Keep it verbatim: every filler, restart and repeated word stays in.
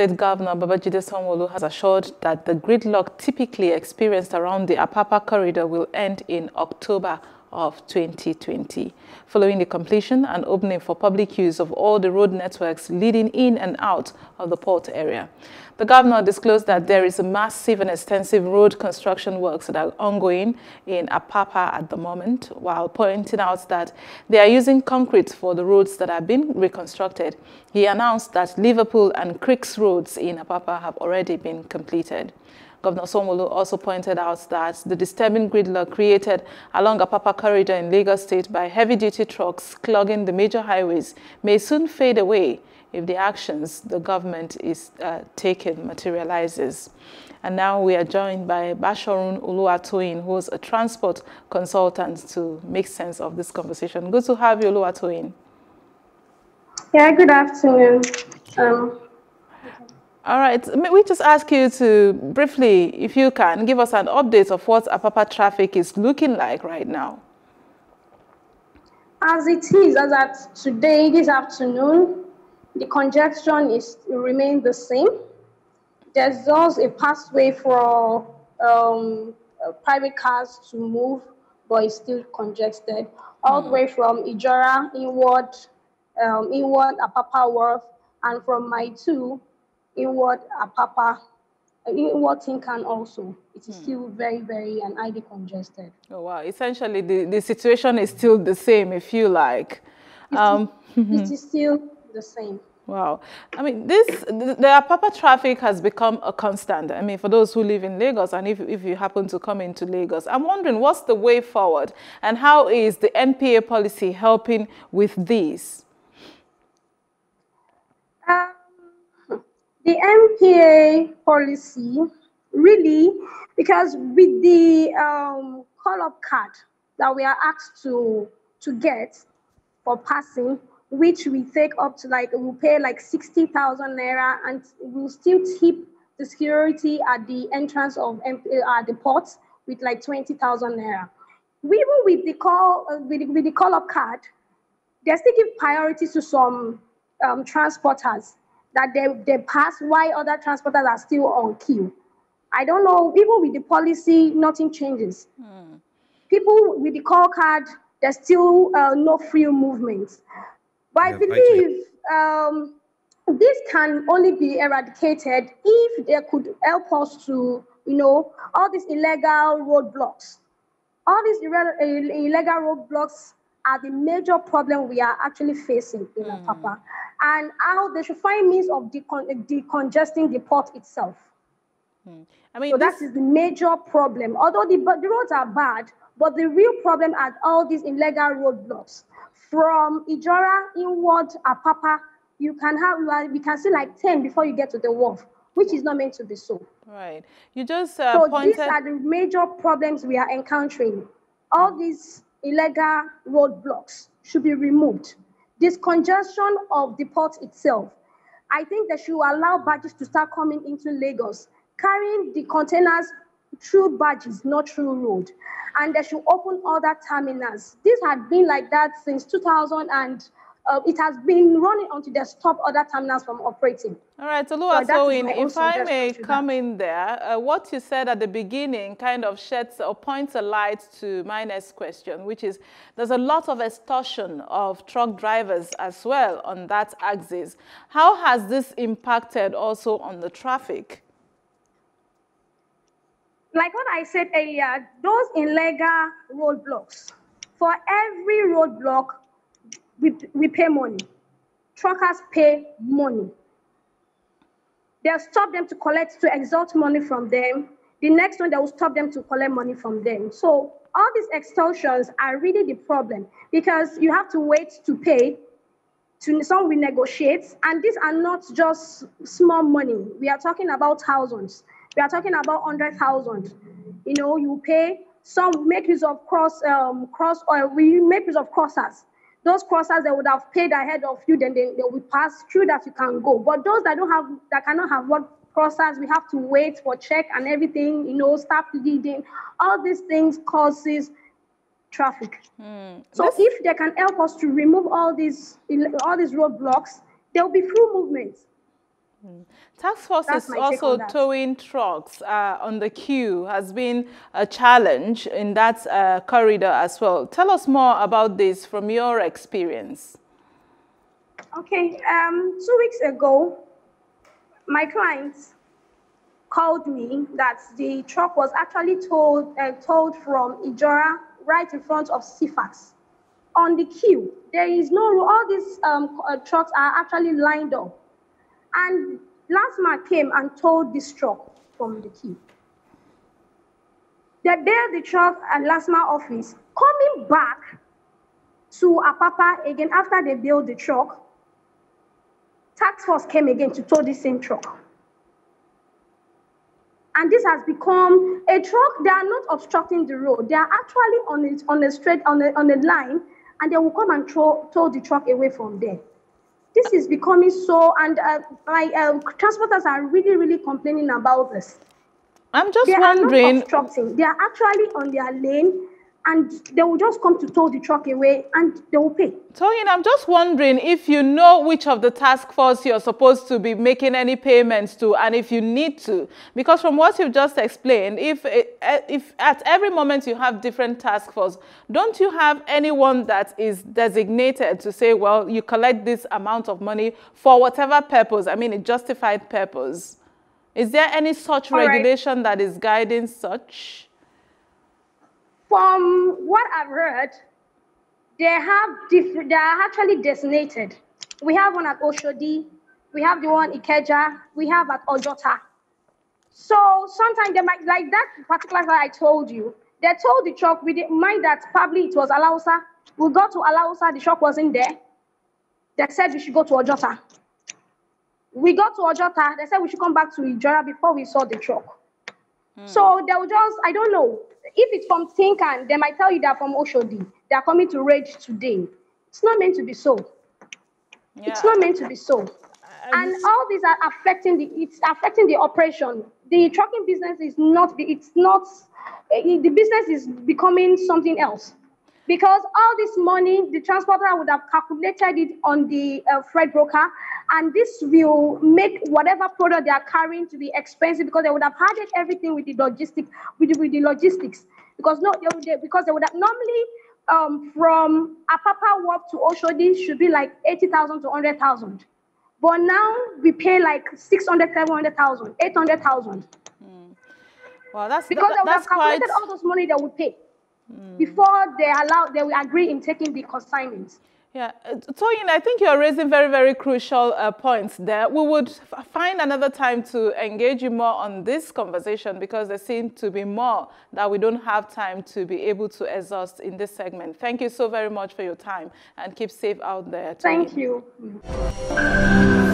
State Governor Babajide Sanwo-Olu has assured that the gridlock typically experienced around the Apapa corridor will end in October of twenty twenty, following the completion and opening for public use of all the road networks leading in and out of the port area. The governor disclosed that there is a massive and extensive road construction works that are ongoing in Apapa at the moment, while pointing out that they are using concrete for the roads that are being reconstructed. He announced that Liverpool and Creeks roads in Apapa have already been completed. Governor Sanwo-Olu also pointed out that the disturbing gridlock created along Apapa corridor in Lagos State by heavy-duty trucks clogging the major highways may soon fade away if the actions the government is uh, taking materializes. And now we are joined by Bashorun Oluwatoyin, who is a transport consultant, to make sense of this conversation. Good to have you, Oluwatoyin. Yeah, good afternoon. Um, All right, may we just ask you to briefly, if you can, give us an update of what Apapa traffic is looking like right now. As it is, as at today, this afternoon, the congestion is remain the same. There's also a pathway for um, private cars to move, but it's still congested. All mm. the way from Ijora inward, um, inward Apapa Wharf, and from Maitu inward Apapa, inward Tinkan also. It is hmm. still very, very and highly congested. Oh, wow. Essentially, the, the situation is still the same, if you like. It, um, is, it is still the same. Wow. I mean, this the, the Apapa traffic has become a constant. I mean, for those who live in Lagos, and if, if you happen to come into Lagos, I'm wondering, what's the way forward? And how is the N P A policy helping with this? Uh, The N P A policy, really, because with the um, call-up card that we are asked to, to get for passing, which we take up to like, we pay like sixty thousand naira, and we'll still tip the security at the entrance of N P A, at the port with like twenty thousand naira. We Even with the call, uh, with, with the call-up card, they still give priority to some um, transporters, that they, they pass while other transporters are still on queue. I don't know, even with the policy, nothing changes. Mm. People with the call card, there's still uh, no free movement. But yeah, I believe I um, this can only be eradicated if they could help us to, you know, all these illegal roadblocks. All these illegal roadblocks are the major problem we are actually facing in mm. Apapa, and how they should find means of decon decongesting the port itself. Mm. I mean, so this... that is the major problem. Although the, the roads are bad, but the real problem are all these illegal roadblocks. From Ijora inward Apapa, you can have, we can see like ten before you get to the wharf, which is not meant to be so. Right. You just uh, so pointed... these are the major problems we are encountering. All these illegal roadblocks should be removed. This congestion of the port itself, I think they should allow barges to start coming into Lagos, carrying the containers through barges, not through road. And they should open other terminals. This had been like that since two thousand, and uh, it has been running until they stop other terminals from operating. All right, so Oluwatoyin, if I may come in there, uh, what you said at the beginning kind of sheds or points a light to my next question, which is there's a lot of extortion of truck drivers as well on that axis. How has this impacted also on the traffic? Like what I said earlier, those illegal roadblocks, for every roadblock, we, we pay money. Truckers pay money. They'll stop them to collect, to extort money from them. The next one, they will stop them to collect money from them. So all these extortions are really the problem, because you have to wait to pay, to some we negotiate, and these are not just small money. We are talking about thousands. We are talking about one hundred thousand. You know, you pay, some make use of cross, um, cross or we make use of crossers. Those crossers that would have paid ahead of you, then they, they will pass through that you can go. But those that don't have, that cannot have what crossers, we have to wait for check and everything, you know, stop leading. All these things causes traffic. Mm. So this... if they can help us to remove all these all these roadblocks, there will be free movement. Mm. Task force That's is also towing trucks uh, on the queue has been a challenge in that uh, corridor as well. Tell us more about this from your experience. Okay, um, two weeks ago, my client called me that the truck was actually towed, uh, towed from Ijora right in front of Cifax. On the queue, there is no, all these um, uh, trucks are actually lined up. And LASMA came and towed this truck from the queue. They bailed the truck at LASMA office. Coming back to Apapa again after they bailed the truck, task force came again to tow the same truck. And this has become a truck. They are not obstructing the road. They are actually on it on a straight on a on a line, and they will come and tow, tow the truck away from there. This is becoming so, and uh, my uh, transporters are really, really complaining about this. I'm just they wondering. Are not obstructing. They are actually on their lane, and they will just come to tow the truck away, and they will pay. Toyin, I'm just wondering if you know which of the task force you're supposed to be making any payments to, and if you need to. Because from what you've just explained, if, if at every moment you have different task force, don't you have anyone that is designated to say, well, you collect this amount of money for whatever purpose, I mean, a justified purpose? Is there any such All regulation right. that is guiding such? From what I've heard, they have different. They are actually designated. We have one at Oshodi, we have the one Ikeja, we have at Ojota. So sometimes they might, like that particular guy I told you, they told the truck, we didn't mind that probably it was Alausa. We got to Alausa, the truck wasn't there. They said we should go to Ojota. We got to Ojota, they said we should come back to Ijora before we saw the truck. Hmm. So they will just, I don't know. If it's from Tinkan, they might tell you they're from Oshodi. They're coming to raid today. It's not meant to be so. Yeah. It's not meant to be so. And all these are affecting the, it's affecting the operation. The trucking business is not, it's not, the business is becoming something else. Because all this money, the transporter would have calculated it on the uh, freight broker, and this will make whatever product they are carrying to be expensive because they would have added everything with the logistics. With, with the logistics, because no, they would, they, because they would have normally um, from Apapa Warp to Oshodi should be like eighty thousand to hundred thousand, but now we pay like six hundred, seven hundred thousand, eight hundred thousand. Mm. Well, that's because that, they would that's have calculated quite... all those money they would pay. Mm. Before they allow, they will agree in taking the consignments. Yeah, Toyin, I think you're raising very, very crucial uh, points there. We would f find another time to engage you more on this conversation because there seem to be more that we don't have time to be able to exhaust in this segment. Thank you so very much for your time and keep safe out there, Toyin. Thank you.